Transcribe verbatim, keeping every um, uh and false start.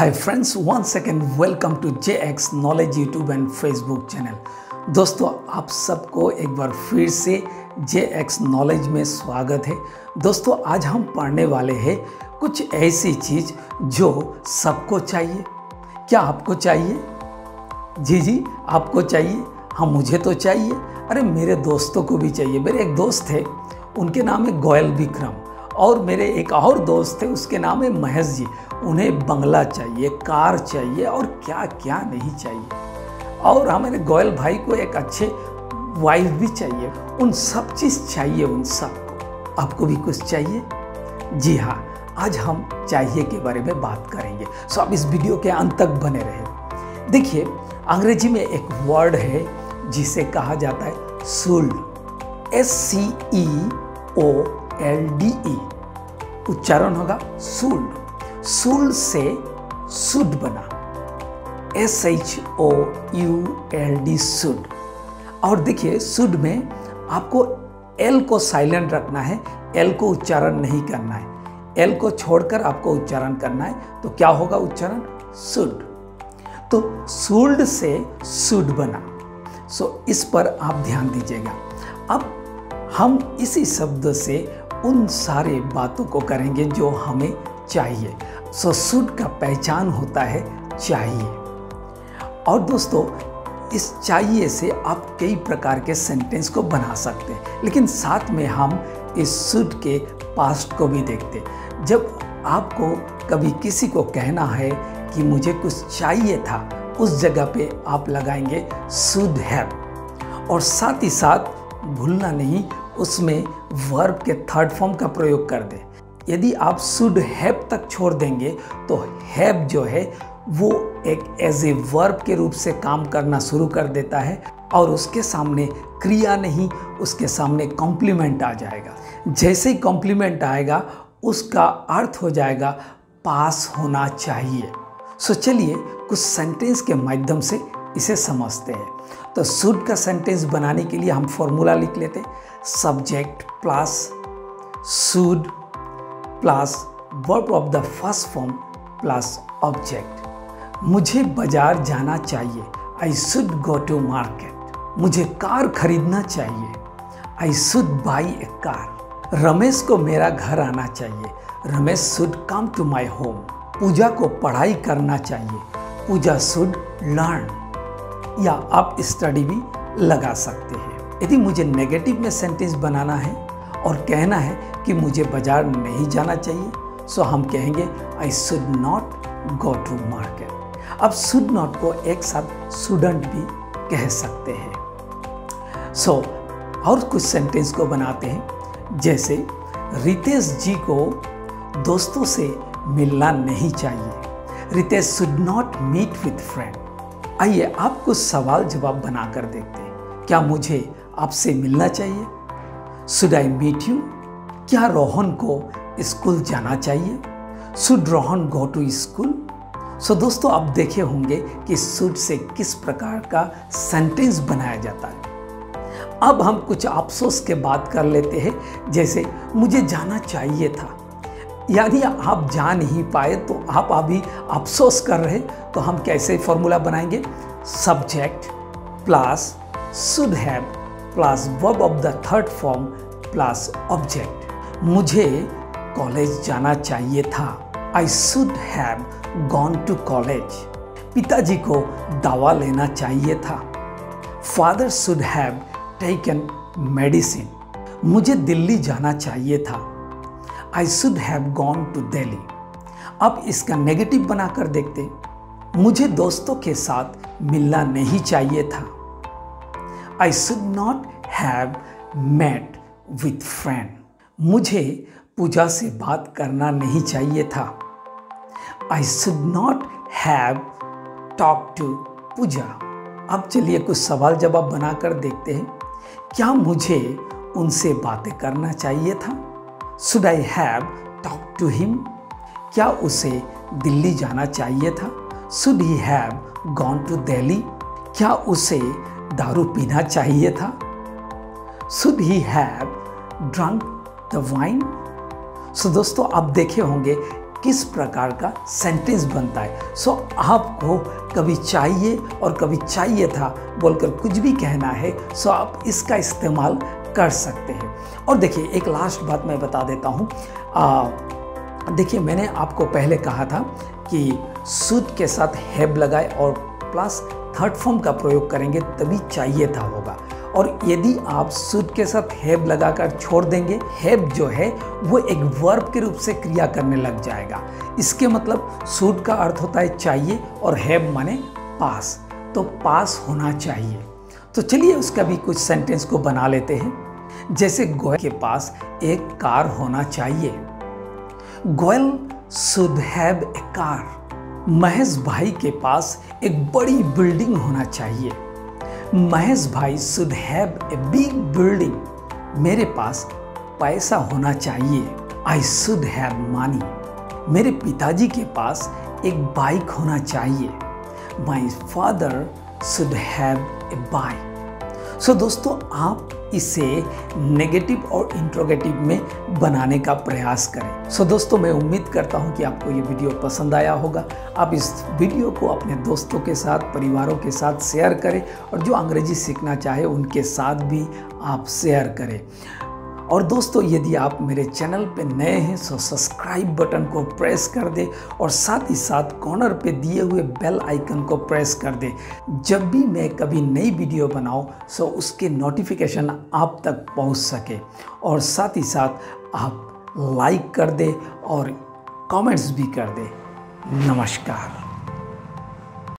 Hi friends, one second welcome to J X knowledge YouTube and Facebook channel. दोस्तों, आप सबको एक बार फिर से जे एक्स नॉलेज में स्वागत है। दोस्तों, आज हम पढ़ने वाले हैं कुछ ऐसी चीज़ जो सबको चाहिए। क्या आपको चाहिए? जी जी, आपको चाहिए। हाँ, मुझे तो चाहिए, अरे मेरे दोस्तों को भी चाहिए। मेरे एक दोस्त है, उनके नाम है गोयल विक्रम, और मेरे एक और दोस्त थे, उसके नाम है महेश जी। उन्हें बंगला चाहिए, कार चाहिए और क्या क्या नहीं चाहिए। और हमारे गोयल भाई को एक अच्छे वाइफ भी चाहिए। उन सब चीज़ चाहिए उन सबको। आपको भी कुछ चाहिए? जी हाँ, आज हम चाहिए के बारे में बात करेंगे। सो आप इस वीडियो के अंत तक बने रहे। देखिए, अंग्रेजी में एक वर्ड है जिसे कहा जाता है should, S C E O L D ई। उच्चारण होगा शूल्ड। शूल्ड से शुड बना, S H O U L D, should. और देखिए, शुड में आपको एल को साइलेंट रखना है, एल को उच्चारण नहीं करना है। एल को छोड़कर आपको उच्चारण करना है, तो क्या होगा उच्चारण? शुड। तो शूल्ड से शुड बना। सो इस पर आप ध्यान दीजिएगा। अब हम इसी शब्द से उन सारे बातों को करेंगे जो हमें चाहिए। सो शुड का पहचान होता है चाहिए। और दोस्तों, इस चाहिए से आप कई प्रकार के सेंटेंस को बना सकते हैं, लेकिन साथ में हम इस शुड के पास्ट को भी देखते हैं। जब आपको कभी किसी को कहना है कि मुझे कुछ चाहिए था, उस जगह पे आप लगाएंगे शुड हैव। और साथ ही साथ भूलना नहीं, उसमें वर्ब के थर्ड फॉर्म का प्रयोग कर दें। यदि आप शुड हैव तक छोड़ देंगे तो हैव जो है वो एक एज ए वर्ब के रूप से काम करना शुरू कर देता है, और उसके सामने क्रिया नहीं, उसके सामने कॉम्प्लीमेंट आ जाएगा। जैसे ही कॉम्प्लीमेंट आएगा, उसका अर्थ हो जाएगा पास होना चाहिए। सो चलिए कुछ सेंटेंस के माध्यम से इसे समझते हैं। तो शुड का सेंटेंस बनाने के लिए हम फॉर्मूला लिख लेते हैं, subject plus should plus verb of the first form plus object. मुझे बाजार जाना चाहिए, I should go to market. मुझे कार खरीदना चाहिए, I should buy a car. Ramesh को मेरा घर आना चाहिए, Ramesh should come to my home. Puja को पढ़ाई करना चाहिए, पूजा शुड लर्न। या आप स्टडी भी लगा सकते हैं। यदि मुझे नेगेटिव में सेंटेंस बनाना है और कहना है कि मुझे बाजार नहीं जाना चाहिए, सो हम कहेंगे I should not go to market. अब शुड नॉट को एक साथ शुडंट भी कह सकते हैं। सो और कुछ सेंटेंस को बनाते हैं, जैसे रितेश जी को दोस्तों से मिलना नहीं चाहिए, Ritesh should not meet with friend. आइए आप कुछ सवाल जवाब बना कर देखते हैं। क्या मुझे आपसे मिलना चाहिए? Should I meet you? क्या रोहन को स्कूल जाना चाहिए? Should Rohan go to school? So दोस्तों, आप देखे होंगे कि शुड से किस प्रकार का सेंटेंस बनाया जाता है। अब हम कुछ अफसोस के बात कर लेते हैं, जैसे मुझे जाना चाहिए था। यदि आप जा नहीं पाए तो आप अभी अफसोस कर रहे, तो हम कैसे फॉर्मूला बनाएंगे? Subject plus should have plus verb of the third form plus object. मुझे कॉलेज जाना चाहिए था, I should have gone to college. पिताजी को दवा लेना चाहिए था, father should have taken medicine. मुझे दिल्ली जाना चाहिए था, I should have gone to Delhi। अब इसका नेगेटिव बनाकर देखते, मुझे दोस्तों के साथ मिलना नहीं चाहिए था, I should not have met with friend। मुझे पूजा से बात करना नहीं चाहिए था, I should not have talked to पूजा। अब चलिए कुछ सवाल जवाब बनाकर देखते हैं। क्या मुझे उनसे बातें करना चाहिए था? Should I have talked to him? क्या उसे दिल्ली जाना चाहिए था? Should he have gone to Delhi? क्या उसे दारू पीना चाहिए था? Should he have drunk the wine? सो दोस्तों, आप देखे होंगे किस प्रकार का सेंटेंस बनता है। सो आपको कभी चाहिए और कभी चाहिए था बोलकर कुछ भी कहना है, सो आप इसका इस्तेमाल कर सकते हैं। और देखिए एक लास्ट बात मैं बता देता हूँ। देखिए मैंने आपको पहले कहा था कि शुड के साथ हैव लगाए और प्लस थर्ड फॉर्म का प्रयोग करेंगे तभी चाहिए था होगा। और यदि आप शुड के साथ हैव लगाकर छोड़ देंगे, हैव जो है वो एक वर्ब के रूप से क्रिया करने लग जाएगा। इसके मतलब शुड का अर्थ होता है चाहिए और हैव माने पास, तो पास होना चाहिए। तो चलिए उसका भी कुछ सेंटेंस को बना लेते हैं। जैसे गोयल के पास एक कार होना चाहिए, Goyal should have a car. Mahesh भाई के पास एक बड़ी बिल्डिंग होना चाहिए, महेश भाई should have a big building. मेरे पास पैसा होना चाहिए, आई शुड हैव मनी। मेरे पिताजी के पास एक बाइक होना चाहिए, my father should have a bike. So दोस्तों आप इसे नेगेटिव और इंट्रोगेटिव में बनाने का प्रयास करें। सो so दोस्तों मैं उम्मीद करता हूं कि आपको ये वीडियो पसंद आया होगा। आप इस वीडियो को अपने दोस्तों के साथ, परिवारों के साथ शेयर करें और जो अंग्रेजी सीखना चाहे उनके साथ भी आप शेयर करें। और दोस्तों यदि आप मेरे चैनल पे नए हैं तो सब्सक्राइब बटन को प्रेस कर दें और साथ ही साथ कॉर्नर पे दिए हुए बेल आइकन को प्रेस कर दें। जब भी मैं कभी नई वीडियो बनाऊं तो उसके नोटिफिकेशन आप तक पहुंच सके। और साथ ही साथ आप लाइक कर दें और कमेंट्स भी कर दें। नमस्कार।